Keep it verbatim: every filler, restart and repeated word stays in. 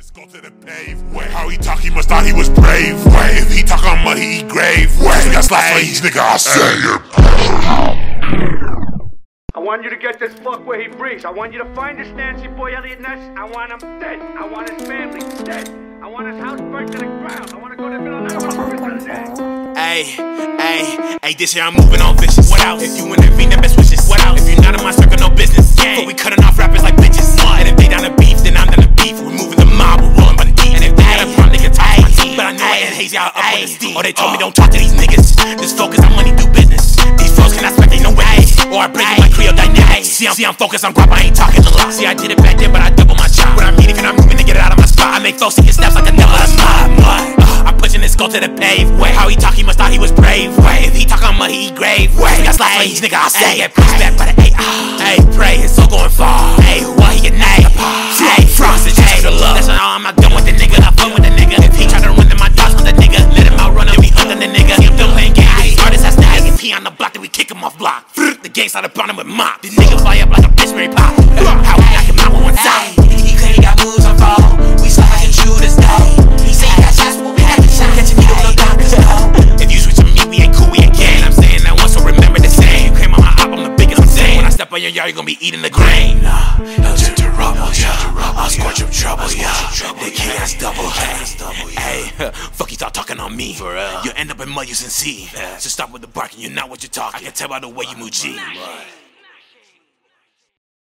Let's go to the pave. Wait, how he talk, he must thought he was brave. Wait, if he talk on money, he grave. Wait, that's like for each nigga I say it. I want you to get this fuck where he breathes. I want you to find this Nancy boy Elliot Ness. I want him dead. I want his family dead. I want his house burnt to the ground. I want to go to Villanova. Hey, hey, hey, this year I'm moving on vicious. What out? If you in that V, then best wishes. What out? If you're not in my circle, no business. Yeah, but we cutting off rappers like bitches. And if they down the beef, then I'm down the beef. We moving the mob, we're rolling by deep. And if they had a problem, they can talk my team. But I know I ain't hazy, y'all up on this D. Or they told me don't talk to these niggas. Just focus on money, do business. These folks cannot expect they know what it is. Or I break it like Creole Dynamics. See, I'm, see, I'm focused on crop, I ain't talking a lot. See, I did it back then, but I double my shot. When I mean it, can I move it to get it out of my spot? I make folks taking snaps like a never a mob. I'm pushing this goal to the pave. Wait, how he talk, he must thought he was brave. Wait, if he talk on money, he grave. Wait, that's like each nigga I say it. Pushed back by the A I. Hey, pray, his soul going far. Hey, why he get named? Hey, Frosted, hey, the love. That's not all, I'm not done with the nigga. I fuck with the nigga. If he try to run, then my dogs on the nigga. Let him outrun him, we under the nigga. See, I'm still playing games. These artists has to A P on the block, then we kick him off block. The gang started pounding with mop. These niggas fly up like a bitch, Mary Pop. How we knock him out with one side. He claim he got moves on fall. We still I can shoot his day. He say he got shots, but we had the shot. Catch a needle, no doctors, no. If you switch with me, we ain't cool, we ain't gang. I'm saying that once, so remember the same. You came on my op, I'm the biggest, I'm saying. When I step on your yard, you gon' be eating the grain. Nah, no, just to rubble, yeah. I'll scorch him trouble, yeah. They can't ask double, hey. Hey, fuck you thought talking on me. For real. You'll end up in mud, you sin C. So stop with the barking, you're not what you're talking. I can tell by the way you move G.